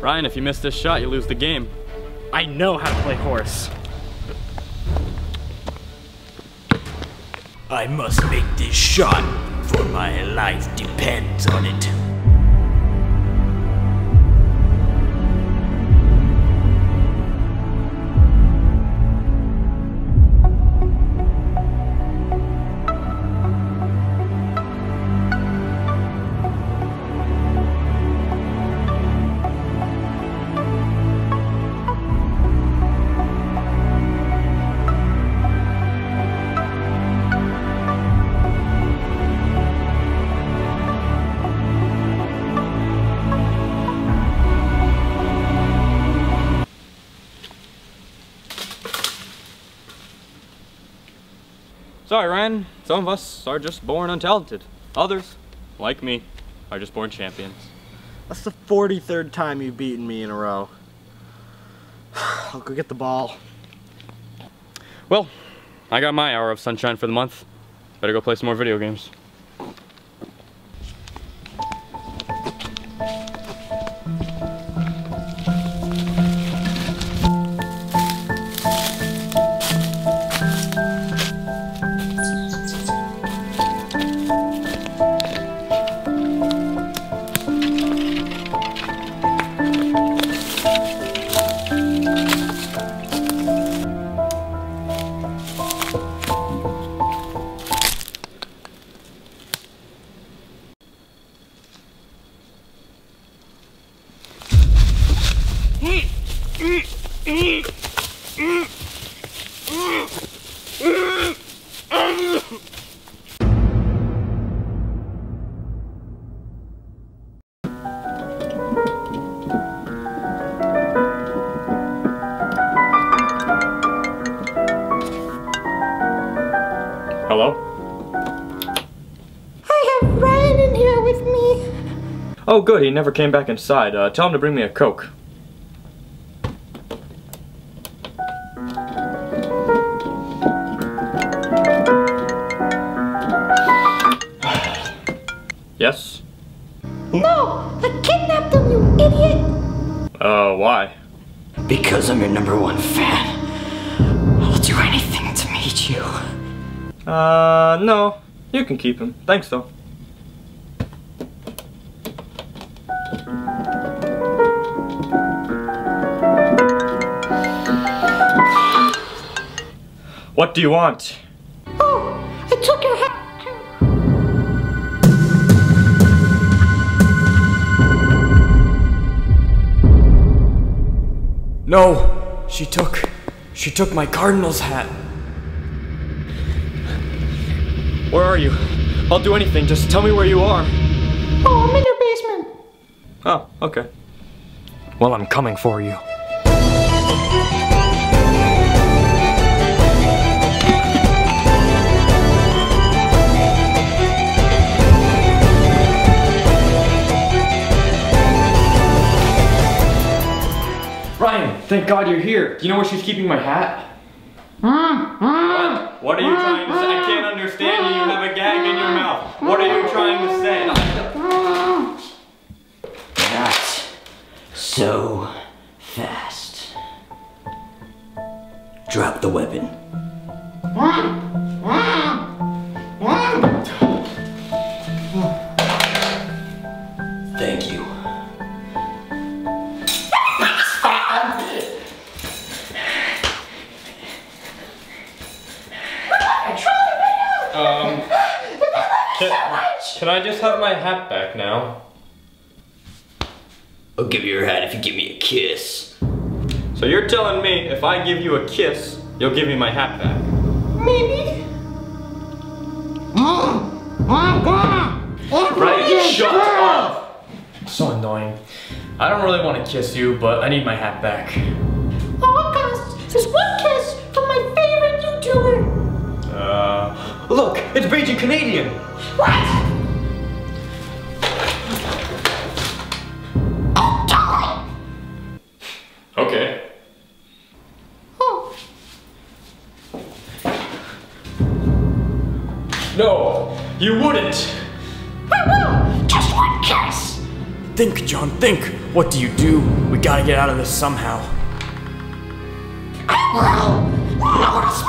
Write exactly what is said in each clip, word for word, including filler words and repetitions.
Ryan, if you miss this shot, you lose the game. I know how to play horse. I must make this shot, for my life depends on it. Sorry, Ryan, some of us are just born untalented. Others, like me, are just born champions. That's the forty-third time you've beaten me in a row. I'll go get the ball. Well, I got my hour of sunshine for the month. Better go play some more video games. Hello? I have Ryan in here with me. Oh good, he never came back inside. Uh, tell him to bring me a Coke. Yes? No! I kidnapped him, you idiot! Uh, why? Because I'm your number one fan. I'll do anything to meet you. Uh, no. You can keep him. Thanks, though. What do you want? Oh, I took your hat too. No, she took, she took my Cardinals hat. Where are you? I'll do anything, just tell me where you are. Oh, I'm in your basement. Oh, okay. Well, I'm coming for you. Ryan, thank God you're here. Do you know where she's keeping my hat? What? What are you trying to say? I can't understand you. You have a gag in your mouth. What are you trying to say? Not so fast. Drop the weapon. Thank you. Um, can, can I just have my hat back now? I'll give you your hat if you give me a kiss. So you're telling me if I give you a kiss, you'll give me my hat back? Maybe. Right, shut up! So annoying. I don't really want to kiss you, but I need my hat back. Oh gosh, there's one kiss from my favorite YouTuber. Uh, look, it's Raging Canadian! What? Oh, darling! Okay. Oh. No, you wouldn't! I will! Just one kiss! Think, John, think! What do you do? We gotta get out of this somehow. I will notice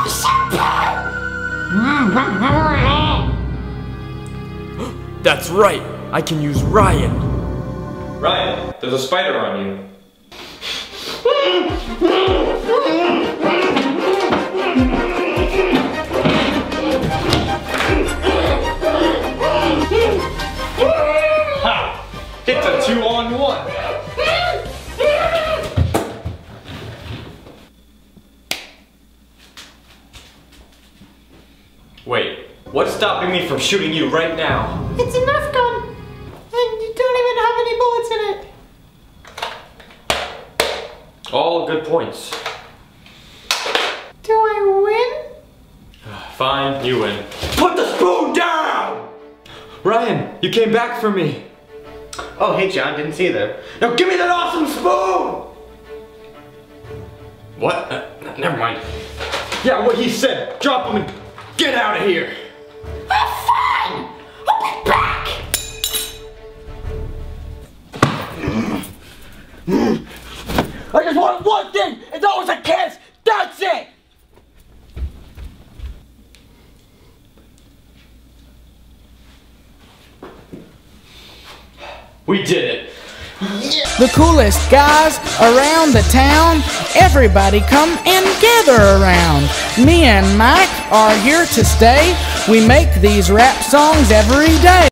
me sometime! That's right! I can use Ryan! Ryan, there's a spider on you. Ha! It's a two on one. Wait, what's stopping me from shooting you right now? It's a Nerf gun, and you don't even have any bullets in it. All good points. Do I win? Fine, you win. Put the spoon down! Ryan, you came back for me. Oh, hey, John, didn't see you there. Now give me that awesome spoon! What? Uh, never mind. Yeah, what he said. Drop him and get out of here. Oh, fine! I'll be back! Mm. I just want one thing! It's always a kiss! That's it! We did it! The coolest guys around the town, everybody come and gather around. Me and Mike are here to stay. We make these rap songs every day.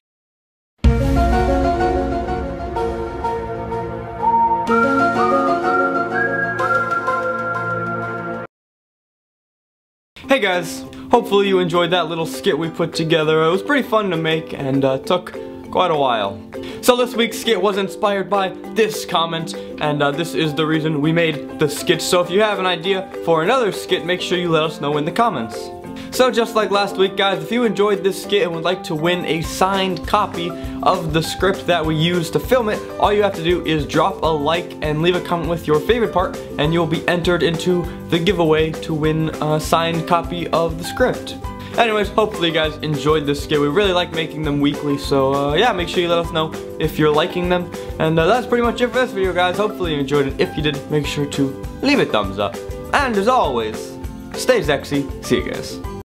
Hey guys, hopefully you enjoyed that little skit we put together. It was pretty fun to make and uh, took quite a while. So this week's skit was inspired by this comment, and uh, this is the reason we made the skit. So if you have an idea for another skit, make sure you let us know in the comments. So just like last week, guys, if you enjoyed this skit and would like to win a signed copy of the script that we used to film it, all you have to do is drop a like and leave a comment with your favorite part, and you'll be entered into the giveaway to win a signed copy of the script. Anyways, hopefully you guys enjoyed this skit. We really like making them weekly, so uh, yeah, make sure you let us know if you're liking them. And uh, that's pretty much it for this video, guys. Hopefully you enjoyed it. If you did, make sure to leave a thumbs up. And as always, stay sexy. See you guys.